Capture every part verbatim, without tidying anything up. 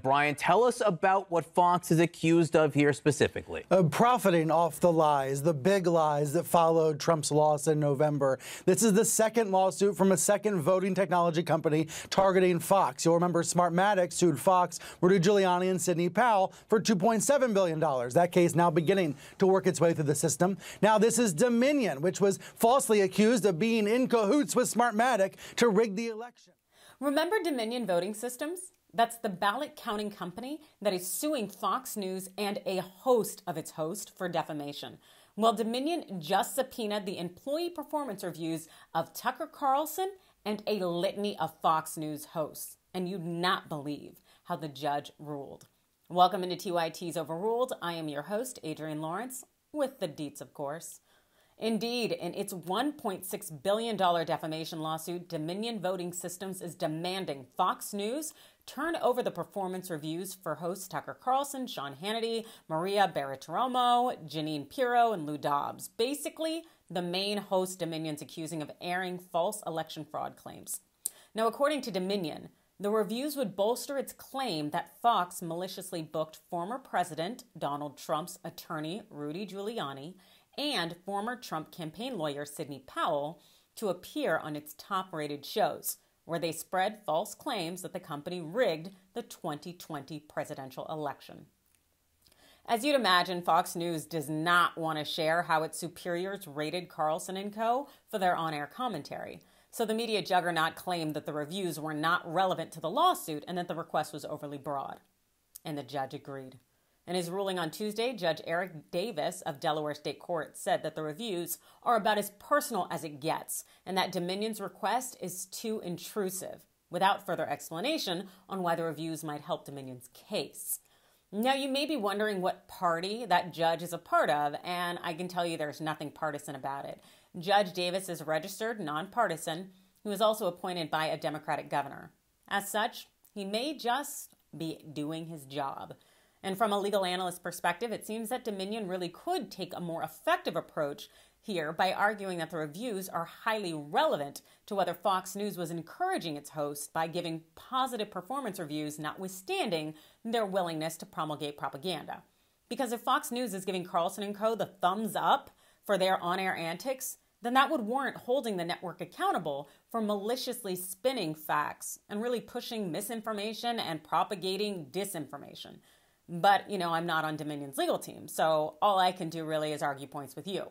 Brian, tell us about what Fox is accused of here specifically. Uh, profiting off the lies, the big lies that followed Trump's loss in November. This is the second lawsuit from a second voting technology company targeting Fox. You'll remember Smartmatic sued Fox, Rudy Giuliani, and Sidney Powell for two point seven billion dollars. That case now beginning to work its way through the system. Now this is Dominion, which was falsely accused of being in cahoots with Smartmatic to rig the election. Remember Dominion Voting Systems? That's the ballot counting company that is suing Fox News and a host of its hosts for defamation. Well, Dominion just subpoenaed the employee performance reviews of Tucker Carlson and a litany of Fox News hosts. And you'd not believe how the judge ruled. Welcome into T Y T's Overruled. I am your host, Adrienne Lawrence, with the deets, of course. Indeed, in its one point six billion dollars defamation lawsuit, Dominion Voting Systems is demanding Fox News turn over the performance reviews for hosts Tucker Carlson, Sean Hannity, Maria Bartiromo, Jeanine Pirro, and Lou Dobbs. Basically, the main host Dominion's accusing of airing false election fraud claims. Now, according to Dominion, the reviews would bolster its claim that Fox maliciously booked former President Donald Trump's attorney, Rudy Giuliani, and former Trump campaign lawyer Sidney Powell to appear on its top-rated shows, where they spread false claims that the company rigged the twenty twenty presidential election. As you'd imagine, Fox News does not want to share how its superiors rated Carlson and co. for their on-air commentary. So the media juggernaut claimed that the reviews were not relevant to the lawsuit and that the request was overly broad. And the judge agreed. In his ruling on Tuesday, Judge Eric Davis of Delaware State Court said that the reviews are about as personal as it gets and that Dominion's request is too intrusive, without further explanation on why the reviews might help Dominion's case. Now, you may be wondering what party that judge is a part of, and I can tell you there's nothing partisan about it. Judge Davis is registered nonpartisan, who is also appointed by a Democratic governor. As such, he may just be doing his job. And from a legal analyst perspective, it seems that Dominion really could take a more effective approach here by arguing that the reviews are highly relevant to whether Fox News was encouraging its hosts by giving positive performance reviews, notwithstanding their willingness to promulgate propaganda. Because if Fox News is giving Carlson and co. the thumbs up for their on-air antics, then that would warrant holding the network accountable for maliciously spinning facts and really pushing misinformation and propagating disinformation. But, you know, I'm not on Dominion's legal team, so all I can do really is argue points with you.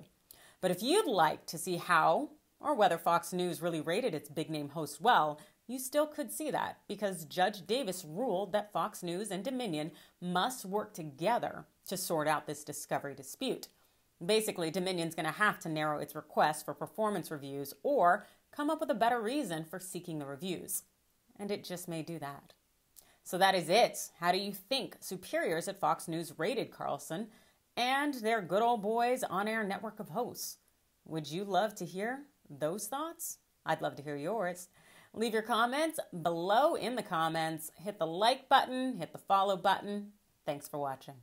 But if you'd like to see how or whether Fox News really rated its big-name host well, you still could see that because Judge Davis ruled that Fox News and Dominion must work together to sort out this discovery dispute. Basically, Dominion's going to have to narrow its request for performance reviews or come up with a better reason for seeking the reviews. And it just may do that. So that is it. How do you think superiors at Fox News rated Carlson and their good old boys on-air network of hosts? Would you love to hear those thoughts? I'd love to hear yours. Leave your comments below in the comments. Hit the like button, hit the follow button. Thanks for watching.